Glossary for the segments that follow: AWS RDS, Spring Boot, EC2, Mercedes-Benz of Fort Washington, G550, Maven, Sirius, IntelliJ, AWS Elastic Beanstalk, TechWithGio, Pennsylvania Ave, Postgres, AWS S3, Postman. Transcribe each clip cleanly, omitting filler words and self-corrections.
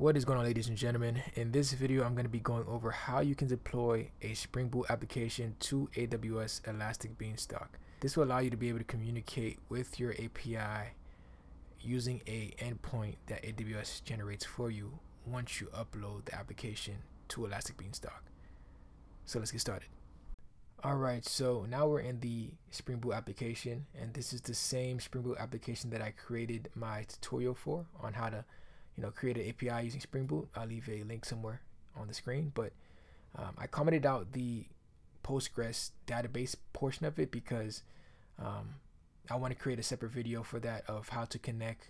What is going on, ladies and gentlemen? In this video, I'm going to be going over how you can deploy a Spring Boot application to AWS Elastic Beanstalk. This will allow you to be able to communicate with your API using an endpoint that AWS generates for you once you upload the application to Elastic Beanstalk. So let's get started. Alright, so now we're in the Spring Boot application, and this is the same Spring Boot application that I created my tutorial for on how to create an API using Spring Boot. I'll leave a link somewhere on the screen, but I commented out the Postgres database portion of it because I want to create a separate video for that, of how to connect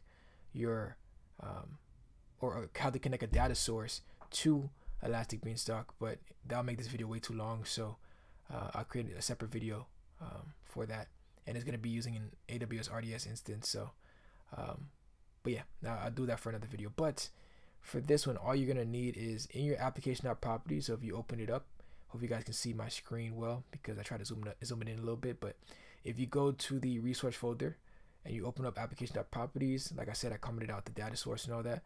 your how to connect a data source to Elastic Beanstalk, but that'll make this video way too long, so I'll create a separate video for that, and it's going to be using an AWS RDS instance. So but yeah, I'll do that for another video. But for this one, all you're going to need is in your application.properties. So if you open it up, hope you guys can see my screen well, because I try to zoom it in a little bit. But if you go to the resource folder and you open up application.properties, like I said, I commented out the data source and all that.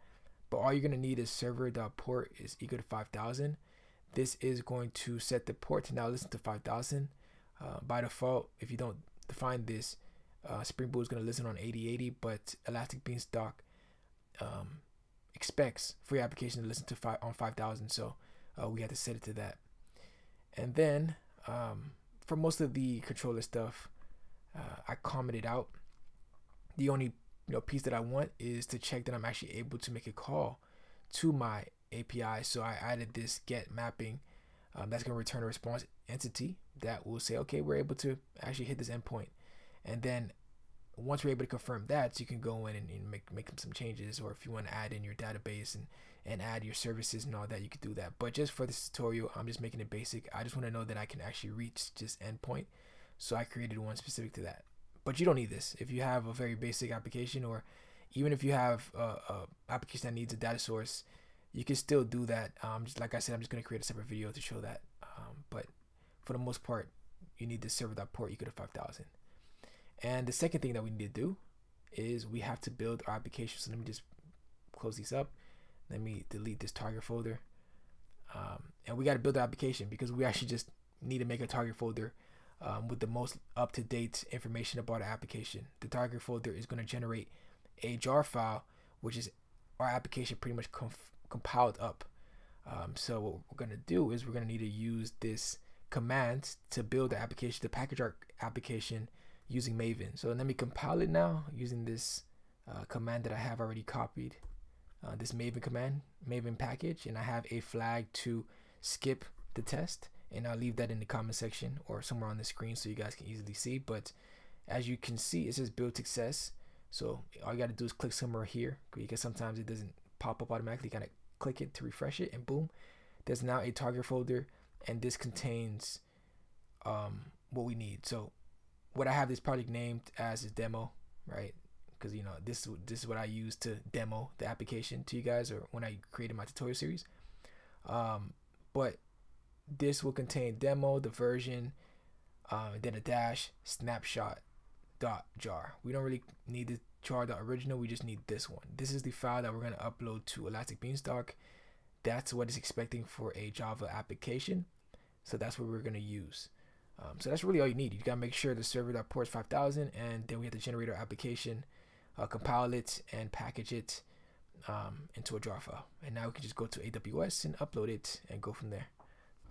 But all you're going to need is server.port is equal to 5000. This is going to set the port to now listen to 5000. By default, if you don't define this, Spring Boot is going to listen on 8080, but Elastic Beanstalk expects for your application to listen to on 5000, so we have to set it to that. And then for most of the controller stuff, I commented out. The only piece that I want is to check that I'm actually able to make a call to my API, so I added this get mapping. That's going to return a response entity that will say, okay, we're able to actually hit this endpoint. And then once we're able to confirm that, so you can go in and make some changes, or if you want to add in your database and add your services and all that, you could do that. But just for this tutorial, I'm just making it basic. I just want to know that I can actually reach this endpoint, so I created one specific to that. But you don't need this. If you have a very basic application, or even if you have a application that needs a data source, you can still do that. Just like I said, I'm just going to create a separate video to show that. But for the most part, you need the server.port equal to 5000. And the second thing that we need to do is we have to build our application. So let me just close these up. Let me delete this target folder. And we got to build our application because we actually just need to make a target folder with the most up-to-date information about our application. The target folder is going to generate a jar file, which is our application pretty much compiled up. So what we're going to do is we're going to need to use this command to build the application, to package our application using Maven. So let me compile it now using this command that I have already copied, this Maven command, Maven package, and I have a flag to skip the test, and I'll leave that in the comment section or somewhere on the screen so you guys can easily see. But as you can see, it says build success, so all you got to do is click somewhere here, because sometimes it doesn't pop up automatically. You gotta click it to refresh it, and boom, there's now a target folder, and this contains what we need. So what I have this project named as is demo, right? Because this is what I use to demo the application to you guys, or when I created my tutorial series. But this will contain demo, the version, then a dash snapshot dot jar. We don't really need the jar.original. We just need this one. This is the file that we're going to upload to Elastic Beanstalk. That's what it's expecting for a Java application, so that's what we're going to use. So that's really all you need. You gotta make sure the server.port is 5000, and then we have to generate our application, compile it, and package it into a jar file. And now we can just go to AWS and upload it and go from there.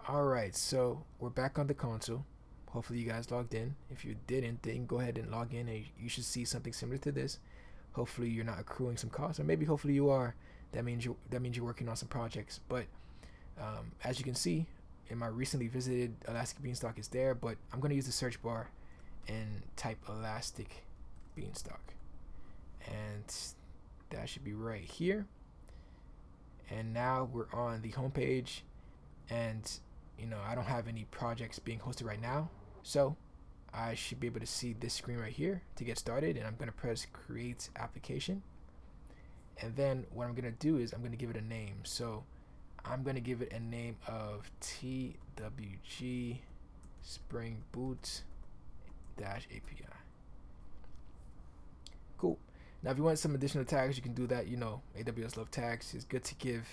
All right, so we're back on the console. Hopefully you guys logged in. If you didn't, then go ahead and log in, and you should see something similar to this. Hopefully you're not accruing some costs, or maybe hopefully you are. That means you're working on some projects. But as you can see, in my recently visited, Elastic Beanstalk is there, but I'm going to use the search bar and type Elastic Beanstalk, and that should be right here. And now we're on the homepage, and I don't have any projects being hosted right now, so I should be able to see this screen right here to get started. And I'm going to press create application, and then what I'm going to do is I'm going to give it a name. So I'm going to give it a name of TWG Spring Boot -API. Cool. Now, if you want some additional tags, you can do that. You know, AWS love tags. It's good to give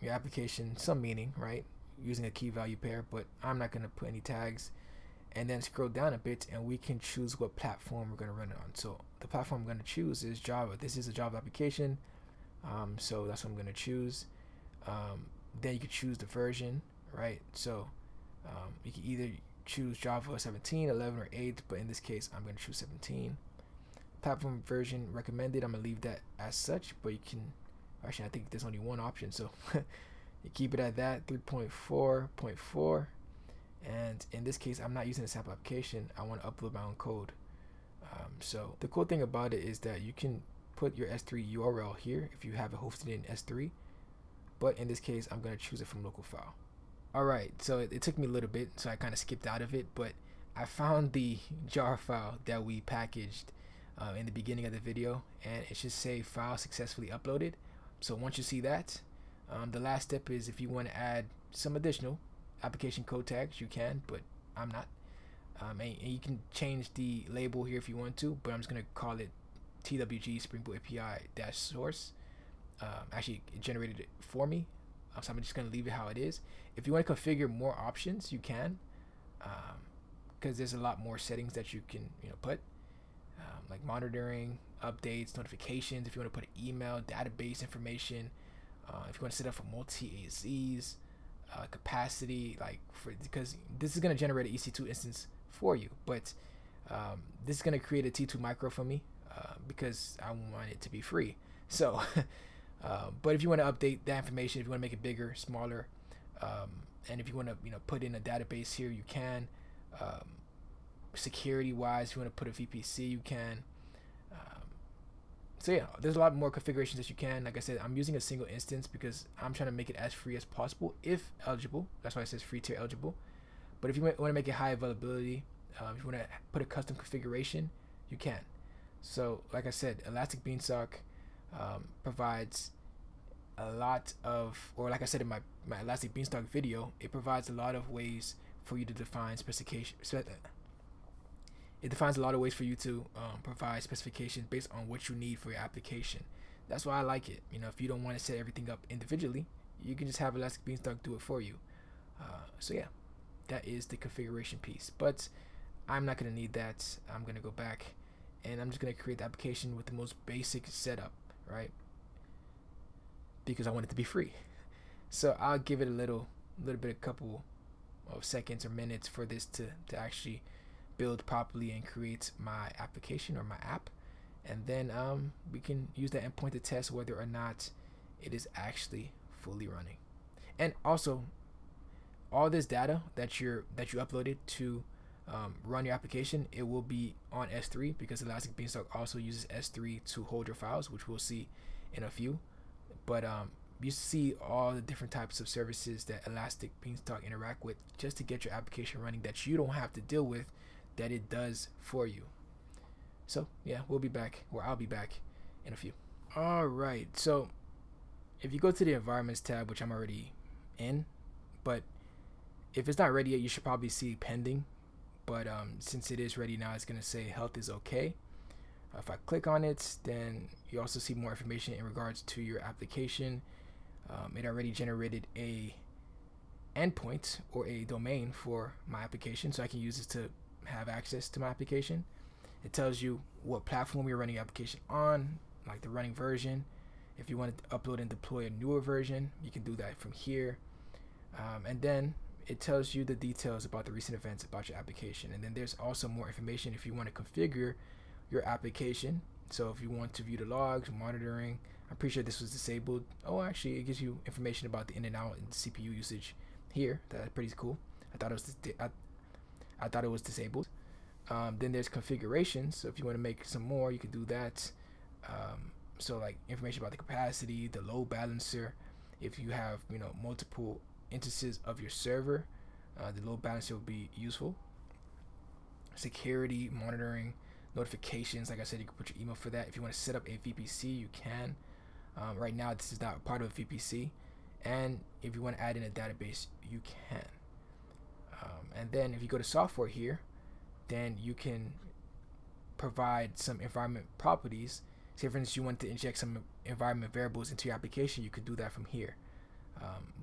your application some meaning, right? Using a key value pair, but I'm not going to put any tags. And then scroll down a bit and we can choose what platform we're going to run it on. So the platform I'm going to choose is Java. This is a Java application. So that's what I'm going to choose. Then you can choose the version, right? So you can either choose Java 17, 11, or 8, but in this case, I'm going to choose 17. Platform version recommended, I'm going to leave that as such, but you can, actually, I think there's only one option, so you keep it at that, 3.4.4. And in this case, I'm not using a sample application. I want to upload my own code. So the cool thing about it is that you can put your S3 URL here if you have it hosted in S3. But in this case, I'm going to choose it from local file. All right, so it took me a little bit, so I kind of skipped out of it, but I found the jar file that we packaged in the beginning of the video, and it should say file successfully uploaded. So once you see that, the last step is if you want to add some additional application code tags, you can, but I'm not. And you can change the label here if you want to, but I'm just going to call it TWG Spring Boot API-source. Actually, it generated it for me, so I'm just going to leave it how it is. If you want to configure more options, you can, because there's a lot more settings that you can, you know, put, like monitoring, updates, notifications. If you want to put email, database information, if you want to set up for multi-AZs, capacity, like because this is going to generate an EC2 instance for you, but this is going to create a T2 micro for me because I want it to be free. So, but if you want to update that information, if you want to make it bigger, smaller, and if you want to, you know, put in a database here, you can. Security-wise, if you want to put a VPC, you can. So yeah, there's a lot more configurations that you can. Like I said, I'm using a single instance because I'm trying to make it as free as possible, if eligible. That's why it says free tier eligible. But if you want to make it high availability, if you want to put a custom configuration, you can. So like I said, Elastic Beanstalk provides a lot of, or like I said in my Elastic Beanstalk video, it provides a lot of ways for you to define specification. It defines a lot of ways for you to provide specifications based on what you need for your application. That's why I like it. You know, if you don't want to set everything up individually, you can just have Elastic Beanstalk do it for you. So yeah, that is the configuration piece. But I'm not going to need that. I'm going to go back and I'm just going to create the application with the most basic setup, right? Because I want it to be free. So I'll give it a little bit, a couple of seconds or minutes for this to actually build properly and create my application or my app, and then we can use that endpoint to test whether or not it is actually fully running. And also, all this data that you uploaded to run your application, it will be on S3 because Elastic Beanstalk also uses S3 to hold your files, which we'll see in a few. But you see all the different types of services that Elastic Beanstalk interact with just to get your application running that you don't have to deal with, that it does for you. So yeah, we'll be back, or I'll be back in a few. All right, so if you go to the environments tab, which I'm already in, but if it's not ready yet, you should probably see pending, but since it is ready now, it's gonna say health is okay. If I click on it, then you also see more information in regards to your application. It already generated a endpoint or a domain for my application, so I can use this to have access to my application. It tells you what platform you're running your application on, like the running version. If you want to upload and deploy a newer version, you can do that from here. And then it tells you the details about the recent events about your application. And then there's also more information if you want to configure your application. So if you want to view the logs, monitoring, I'm pretty sure this was disabled. Oh, actually, it gives you information about the in and out and CPU usage here. That's pretty cool. I thought it was disabled. Then there's configurations. So if you want to make some more, you can do that. So like information about the capacity, the load balancer. If you have, you know, multiple instances of your server, the load balancer will be useful. Security, monitoring, notifications. Like I said, you can put your email for that. If you want to set up a VPC, you can. Right now, this is not part of a VPC. And if you want to add in a database, you can. And then if you go to software here, then you can provide some environment properties. Say for instance you want to inject some environment variables into your application, you could do that from here.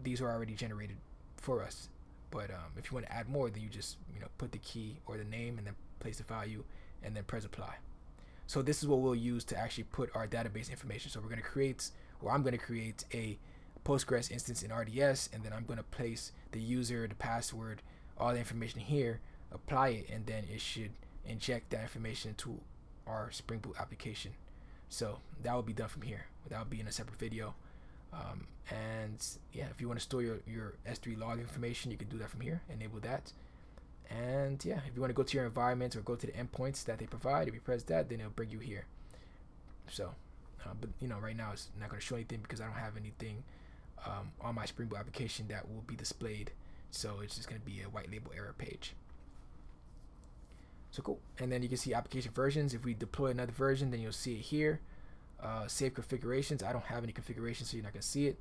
These are already generated for us, but if you want to add more, then you just put the key or the name and then place the value and then press apply. So this is what we'll use to actually put our database information. So we're going to create, or I'm going to create a Postgres instance in RDS, and then I'm going to place the user, the password, all the information here, apply it, and then it should inject that information into our Spring Boot application. So that will be done from here. That will be in a separate video. And yeah, if you want to store your S3 log information, you can do that from here, enable that. And yeah, if you want to go to your environment or go to the endpoints that they provide, if you press that, then it'll bring you here. So, but right now it's not going to show anything because I don't have anything on my Spring Boot application that will be displayed. So it's just going to be a white label error page. So cool. And then you can see application versions. If we deploy another version, then you'll see it here. Save configurations. I don't have any configuration, so you're not going to see it.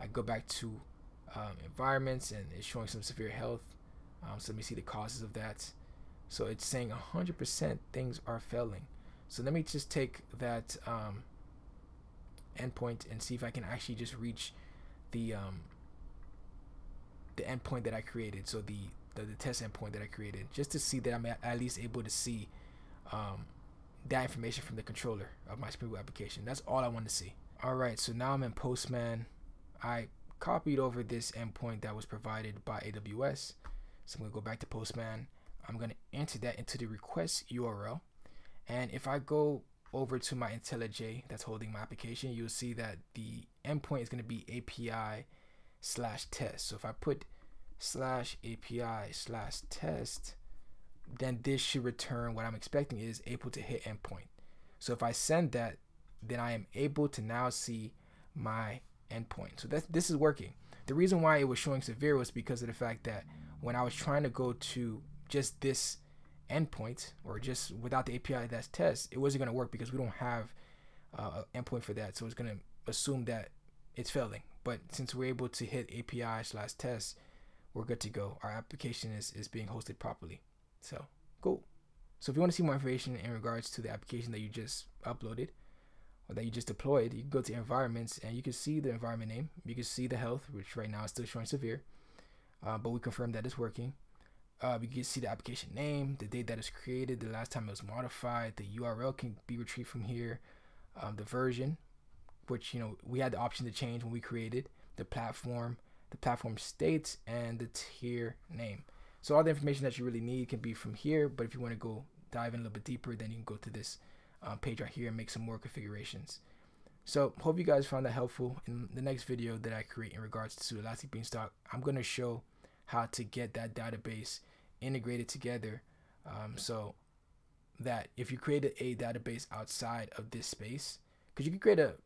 I go back to environments, and it's showing some severe health. So let me see the causes of that. So it's saying 100% things are failing. So let me just take that endpoint and see if I can actually just reach the endpoint that I created. So the test endpoint that I created, just to see that I'm at least able to see that information from the controller of my Spring Boot application. That's all I want to see. All right, so now I'm in Postman. I copied over this endpoint that was provided by AWS. So I'm going to go back to Postman. I'm going to enter that into the request URL. And if I go over to my IntelliJ that's holding my application, you'll see that the endpoint is going to be API/test. So if I put /API/test, then this should return what I'm expecting is able to hit endpoint. So if I send that, then I am able to now see my endpoint. So this is working. The reason why it was showing severe was because of the fact that when I was trying to go to just this endpoint, or just without the API that's test, it wasn't going to work because we don't have an endpoint for that. So it's going to assume that it's failing. But since we're able to hit API/test, we're good to go. Our application is being hosted properly. So cool. So if you want to see more information in regards to the application that you just uploaded or that you just deployed, you can go to environments and you can see the environment name. You can see the health, which right now is still showing severe. But we confirm that it's working. We can see the application name, the date that is created, the last time it was modified, the URL can be retrieved from here, the version, which we had the option to change when we created, the platform states, and the tier name. So all the information that you really need can be from here, but if you want to go dive in a little bit deeper, then you can go to this page right here and make some more configurations. So hope you guys found that helpful. In the next video that I create in regards to Elastic Beanstalk, I'm going to show how to get that database integrated together so that if you created a database outside of this space, because you can create a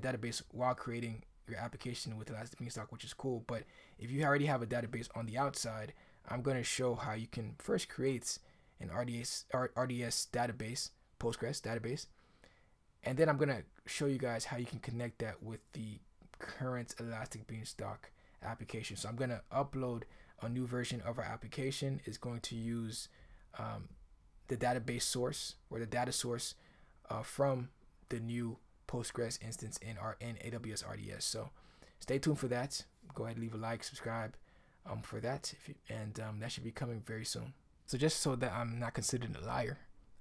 database while creating your application with Elastic Beanstalk, which is cool. But if you already have a database on the outside, I'm going to show how you can first create an RDS database, Postgres database. And then I'm going to show you guys how you can connect that with the current Elastic Beanstalk application. So I'm going to upload a new version of our application. It's going to use the database source, or the data source from the new Postgres instance in AWS RDS. So stay tuned for that. Go ahead and leave a like, subscribe for that. That should be coming very soon. So just so that I'm not considered a liar,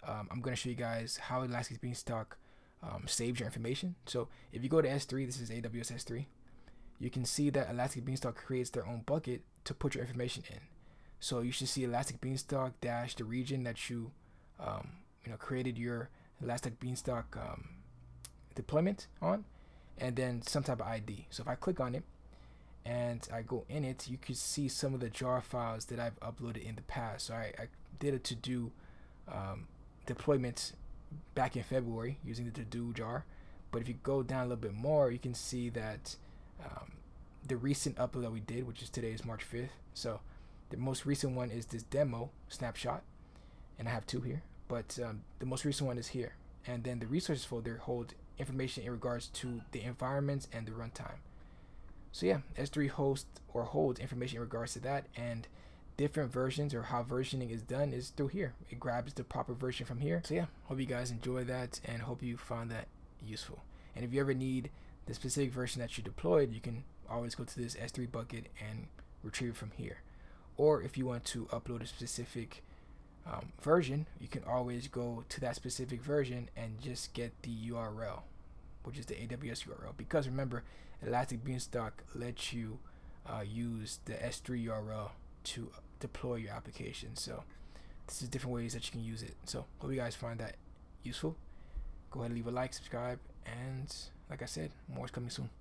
I'm going to show you guys how Elastic Beanstalk saves your information. So if you go to S3, this is AWS S3, you can see that Elastic Beanstalk creates their own bucket to put your information in. So you should see Elastic Beanstalk - the region that you created your Elastic Beanstalk deployment on, and then some type of ID. So if I click on it and I go in it, you can see some of the jar files that I've uploaded in the past. So I did a to-do deployment back in February using the to-do jar, but if you go down a little bit more, you can see that the recent upload that we did, which is today, is March 5th. So the most recent one is this demo snapshot, and I have two here, but the most recent one is here. And then the resources folder holds information in regards to the environments and the runtime. So yeah, S3 hosts or holds information in regards to that, and different versions or how versioning is done is through here. It grabs the proper version from here. So yeah, hope you guys enjoy that and hope you find that useful. And if you ever need the specific version that you deployed, you can always go to this S3 bucket and retrieve it from here. Or if you want to upload a specific version, you can always go to that specific version and just get the URL, which is the AWS URL. Because remember, Elastic Beanstalk lets you use the S3 URL to deploy your application. So this is different ways that you can use it. So hope you guys find that useful. Go ahead and leave a like, subscribe, and like I said, more is coming soon.